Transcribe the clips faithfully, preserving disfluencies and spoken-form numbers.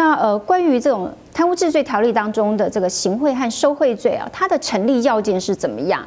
那呃，关于这种贪污治罪条例当中的这个行贿和收贿罪啊，它的成立要件是怎么样？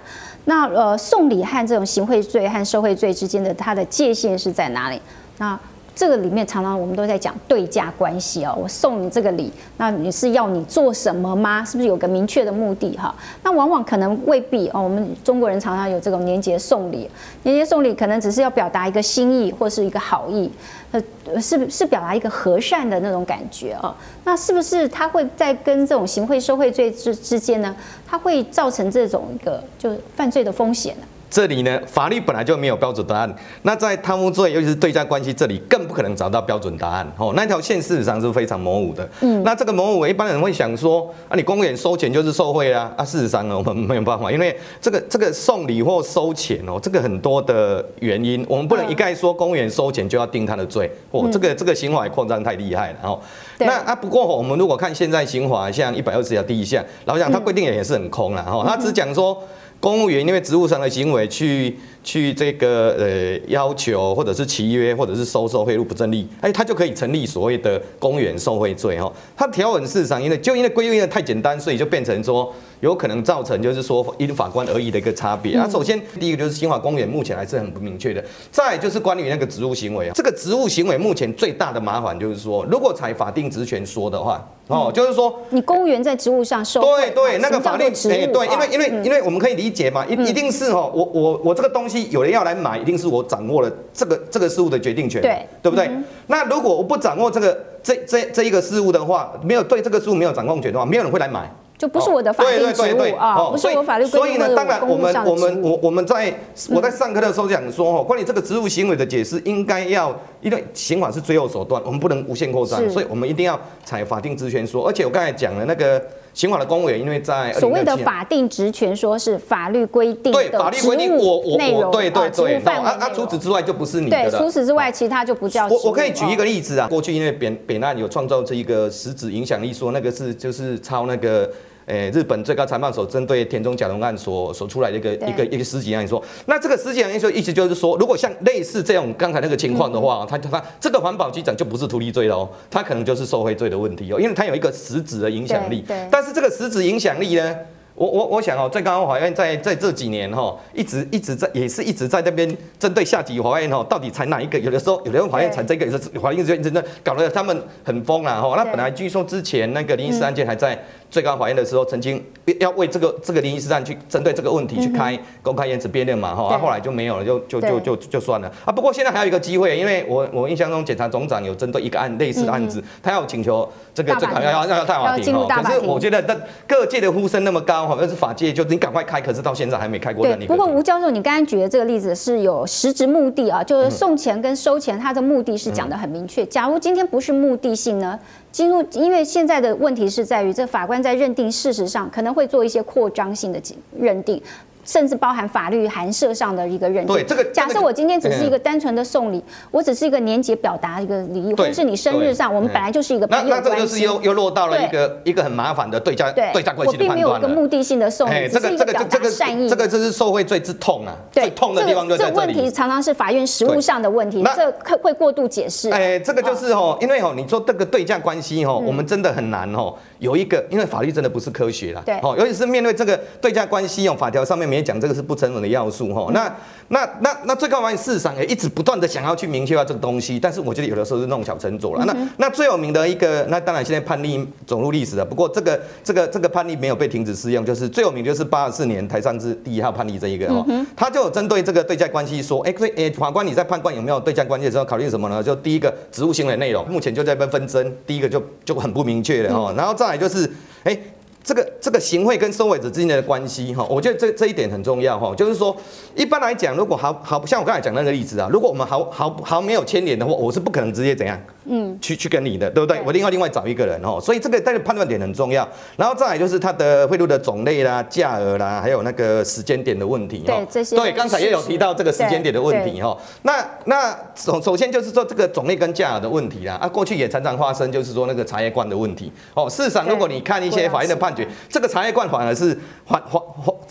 那呃，送礼和这种行贿罪和收贿罪之间的它的界限是在哪里？那这个里面常常我们都在讲对价关系哦，我送你这个礼，那你是要你做什么吗？是不是有个明确的目的哈？那往往可能未必哦。我们中国人常常有这种年节送礼，年节送礼可能只是要表达一个心意或是一个好意，呃，是是表达一个和善的那种感觉哦。那是不是它会在跟这种行贿受贿罪之之间呢？它会造成这种一个就是犯罪的风险呢？ 这里呢，法律本来就没有标准答案。那在贪污罪，尤其是对价关系，这里更不可能找到标准答案。哦，那条线事实上是非常模糊的。嗯，那这个模糊，一般人会想说，啊，你公务员收钱就是受贿啊。啊，事实上呢，我们没有办法，因为这个这个送礼或收钱哦，这个很多的原因，我们不能一概说公务员收钱就要定他的罪。哦，这个这个刑法扩张太厉害了哦。那啊，不过我们如果看现在刑法，像一百二十条第一项，老实讲它规定也是很空啦。哦，它只讲说。 公务员因为职务上的行为去去这个呃要求，或者是契约，或者是收受贿赂不正利，哎，他就可以成立所谓的公务员受贿罪哈。他条文事实上因为就因为规定的太简单，所以就变成说有可能造成就是说因法官而异的一个差别。啊，首先第一个就是刑法公务员目前还是很不明确的，再就是关于那个职务行为，这个职务行为目前最大的麻烦就是说，如果采法定职权说的话。 哦，就是说，你公务员在职务上受对对，那个法律哎对，因为因为因为我们可以理解嘛，一一定是哦，我我我这个东西有人要来买，一定是我掌握了这个这个事物的决定权，对对不对？那如果我不掌握这个这这这一个事物的话，没有对这个事物没有掌控权的话，没有人会来买。 就不是我的法律职务啊，不是我法律规定。所以呢，当然我们我们我我们在我在上课的时候讲说，哦，关于这个职务行为的解释，应该要因为刑法是最后手段，我们不能无限扩张，所以我们一定要采法定职权说。而且我刚才讲了那个刑法的公务员，因为在所谓的法定职权说是法律规定对法律规定我我我对对对，啊啊，除此之外就不是你的。对，除此之外其他就不叫。我我可以举一个例子啊，过去因为扁扁案有创造这一个实质影响力，说那个是就是抄那个。 诶，日本最高裁判所针对田中甲龙案所所出来的一个一个一个实际案说，那这个实际案说意思就是说，如果像类似这种刚才那个情况的话，他他这个环保局长就不是图利罪了哦，他可能就是受贿罪的问题哦，因为他有一个实质的影响力。但是这个实质影响力呢，我我我想哦，最高法院在在这几年哈、哦，一直一直在也是一直在那边针对下级法院哦，到底裁哪一个？有的时候有的法院裁这个，有的法院真的搞得他们很疯啦哈。那本来据说之前那个林医师案件还在。 最高法院的时候，曾经要为这个这个林医师案去针对这个问题去开公开言词辩论嘛，哈、嗯啊，后来就没有了，就就就就就算了啊。不过现在还有一个机会，因为我我印象中检察总长有针对一个案类似的案子，嗯、他要请求这个这个要要大法庭哦。可是我觉得，但各界的呼声那么高，好像是法界就你赶快开，可是到现在还没开过的。不过吴教授，你刚才举的这个例子是有实质目的啊，就是送钱跟收钱，它的目的是讲得很明确。嗯、假如今天不是目的性呢？ 进入，因为现在的问题是在于，这法官在认定事实上可能会做一些扩张性的认定，甚至包含法律函涉上的一个认定。对，这个假设我今天只是一个单纯的送礼，嗯、我只是一个年节表达一个礼仪，或者是你生日上，我们本来就是一个朋友关系。那那这个就是又又落到了一个一个很麻烦的对价对价关系的判断了。我并没有一个目的性的送礼，这个这个这个善意，这个就是受贿罪之痛啊，最痛的地方就在这里。这问题常常是法院实务上的问题，这会过度解释。哎，这个就是哦，因为哦，你说这个对价关系。 西吼，我们真的很难吼，有一个，因为法律真的不是科学啦，对，哦，尤其是面对这个对价关系哦，法条上面没讲这个是不成文的要素吼，那那那那最高法院市场也一直不断的想要去明确化这个东西，但是我觉得有的时候是弄巧成拙了。那那最有名的一个，那当然现在判例走入历史了，不过这个这个这个判例没有被停止适用，就是最有名就是八十四年台上字第一号判例这一个哦，他就有针对这个对价关系说，哎，对，哎，法官你在判断有没有对价关系的时候考虑什么呢？就第一个职务行为内容，目前就在被纷争，第一个。 就就很不明确了哈，然后再来就是，哎、欸，这个这个行贿跟收贿者之间的关系哈，我觉得这这一点很重要哈，就是说一般来讲，如果毫毫像我刚才讲那个例子啊，如果我们毫毫毫没有牵连的话，我是不可能直接怎样，嗯，去去跟你的，对不对？我一定要另外找一个人哦，所以这个但是判断点很重要，然后再来就是它的贿赂的种类啦、价额啦，还有那个时间点的问题哈，对这些，对，刚才也有提到这个时间点的问题哈，那那首首先就是说这个种类跟价额的问题啦，啊，过去也常常发生，就是说。 那个茶叶罐的问题哦，事实上，如果你看一些法院的判决，这个茶叶罐反而是法法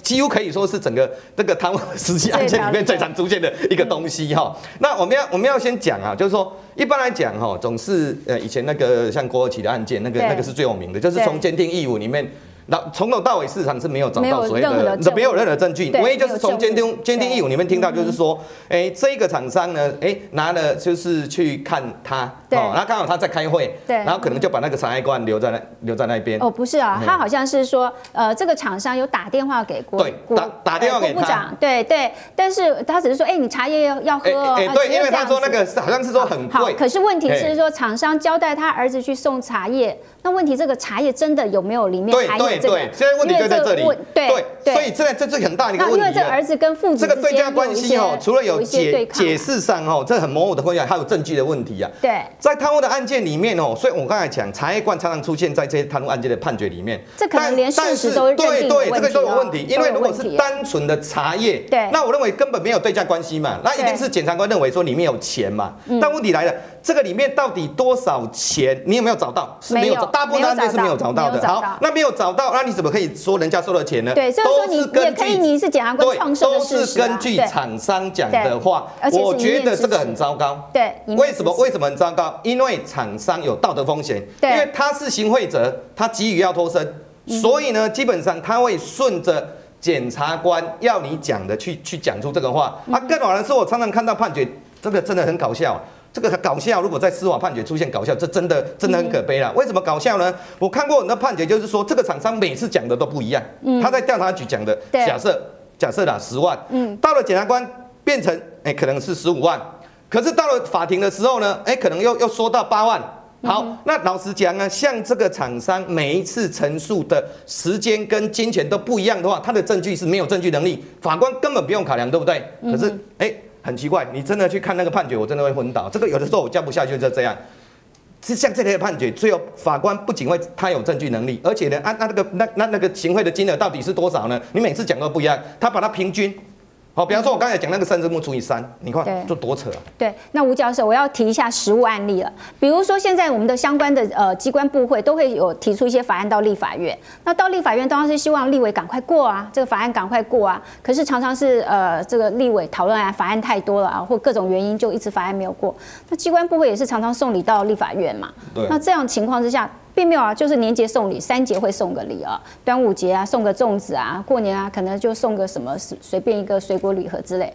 几乎可以说是整个这个贪污实际案件里面最常出现的一个东西哈。那我们要我们要先讲啊，就是说一般来讲哈，总是呃以前那个像郭麒麟的案件，那个那个是最有名的，就是从鉴定义务里面。 那从头到尾，市场是没有找到所谓的，没有任何证据，唯一就是从鉴定鉴定义务里面听到，就是说，哎，这个厂商呢，哎，拿了就是去看他，哦，然后刚好他在开会，然后可能就把那个产业官留在那留在那边。哦，不是啊，他好像是说，呃，这个厂商有打电话给郭，打打电话给郭部长，对对，但是他只是说，哎，你茶叶要要喝哦，哎对，因为他说那个好像是说很贵，可是问题是说，厂商交代他儿子去送茶叶，那问题这个茶叶真的有没有里面含有？ 对对，现在问题就在这里。对，所以这这是很大的一个问题。因为这儿子跟父子这个对家关系哦，除了有解解释上哦，这很模糊的关系，还有证据的问题啊。对，在贪污的案件里面哦，所以我刚才讲，茶叶罐常常出现在这些贪污案件的判决里面。这可能连事实都认定有问题。对对，这个都有问题，因为如果是单纯的茶叶，对，那我认为根本没有对价关系嘛，那一定是检察官认为说里面有钱嘛。但问题来了，这个里面到底多少钱，你有没有找到？是没有找，大部分案件是没有找到的。好，那没有找到。 那你怎么可以说人家收了钱呢？对，所以说你也可以，你是检察官创设的事实啊。都是根据厂商讲的话，我觉得这个很糟糕。对，为什么？为什么很糟糕？因为厂商有道德风险，因为他是行贿者，他急于要脱身，所以呢，基本上他会顺着检察官要你讲的去去讲出这个话。啊，更好的是，我常常看到判决，这个真的很搞笑。 这个搞笑，如果在司法判决出现搞笑，这真的真的很可悲啦。嗯、为什么搞笑呢？我看过很多判决，就是说这个厂商每次讲的都不一样。嗯、他在调查局讲的，假设假设啦十万，嗯、到了检察官变成哎可能是十五万，可是到了法庭的时候呢，哎可能又又说到八万。 好，那老实讲呢，像这个厂商每一次陈述的时间跟金钱都不一样的话，他的证据是没有证据能力，法官根本不用考量，对不对？可是哎。嗯 很奇怪，你真的去看那个判决，我真的会昏倒。这个有的时候我讲不下去就这样。是像这类的判决，最后法官不仅会他有证据能力，而且呢，按、啊、那那个那那那个行贿的金额到底是多少呢？你每次讲都不一样，他把它平均。 好，比方说，我刚才讲那个三字木除以三，你看这多扯啊！对，那吴教授，我要提一下实务案例了。比如说，现在我们的相关的呃机关部会都会有提出一些法案到立法院，那到立法院当然是希望立委赶快过啊，这个法案赶快过啊。可是常常是呃这个立委讨论啊，法案太多了啊，或各种原因就一直法案没有过。那机关部会也是常常送礼到立法院嘛。对。那这样情况之下。 并没有啊，就是年节送礼，三节会送个礼啊，端午节啊送个粽子啊，过年啊可能就送个什么随便一个水果礼盒之类，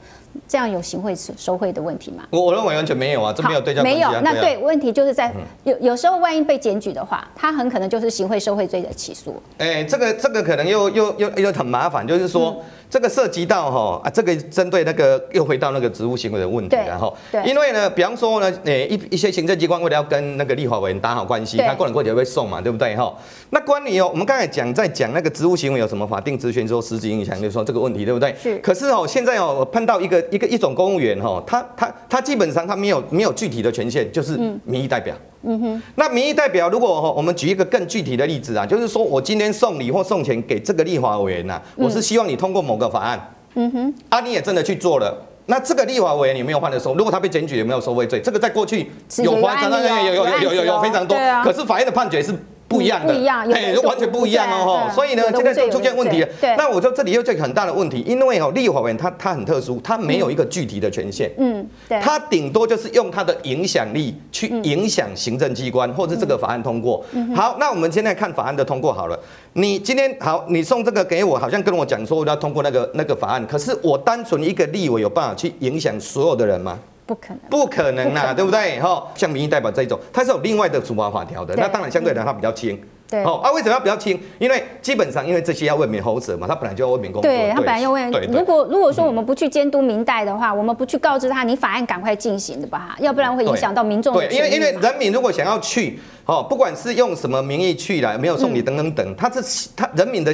这样有行贿收贿的问题吗？我我认为完全没有啊，这没有对价关系啊。没有，那对问题就是在有有时候万一被检举的话，他很可能就是行贿受贿罪的起诉。哎，这个这个可能又又又又很麻烦，就是说。嗯 这个涉及到哈啊，这个针对那个又回到那个职务行为的问题了哈。因为呢，比方说呢，诶一一些行政机关为了要跟那个立法委员打好关系，他过年过节会送嘛，对不对哈？那关于哦，我们刚才讲在讲那个职务行为有什么法定职权说实际影响，就是说这个问题对不对？是。可是哦，现在哦，我碰到一个一个一种公务员哈、哦，他他他基本上他没有没有具体的权限，就是民意代表。嗯 嗯哼，那民意代表，如果我们举一个更具体的例子啊，就是说我今天送礼或送钱给这个立法委员呐、啊，我是希望你通过某个法案，嗯哼，啊你也真的去做了，那这个立法委员有没有犯了收？如果他被检举有没有受贿罪？这个在过去有发生，有有有有有有非常多，啊、可是法院的判决是。 不一样的，哎，完全不一样哦，所以呢，现在就出现问题了。那我说这里又有很大的问题，因为哦，立法委员他他很特殊，他没有一个具体的权限，嗯，对，他顶多就是用他的影响力去影响行政机关，或者这个法案通过。好，那我们现在看法案的通过好了。你今天好，你送这个给我，好像跟我讲说要通过那个那个法案，可是我单纯一个立委有办法去影响所有的人吗？ 不可能，不可能啦，对不对？哈，像民意代表这一种，它是有另外的处罚法条的。那当然，相对来它比较轻。对。哦，啊，为什么要比较轻？因为基本上，因为这些要为民喉舌嘛，他本来就要为民工作。对，他本来要为。如果如果说我们不去监督民代的话，我们不去告知他，你法案赶快进行的吧，要不然会影响到民众。对，因为因为人民如果想要去，哦，不管是用什么名义去啦，没有送礼等等等，他是他人民的。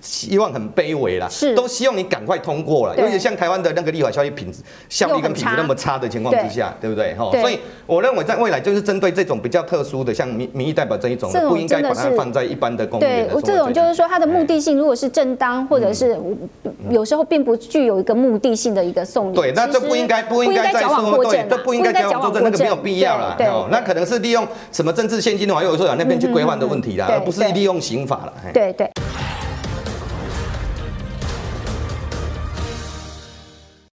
希望很卑微啦，是都希望你赶快通过了，尤其像台湾的那个立法效益品质、效率跟品质那么差的情况之下，对不对？哈，所以我认为在未来就是针对这种比较特殊的，像民民意代表这一种，不应该把它放在一般的公务员。对，这种就是说它的目的性，如果是正当或者是有时候并不具有一个目的性的一个送礼，对，那这不应该不应该再送对，这不应该矫枉过正，那个没有必要啦。哦，那可能是利用什么政治现金流，还有说那边去规范的问题啦，而不是利用刑法啦。对对。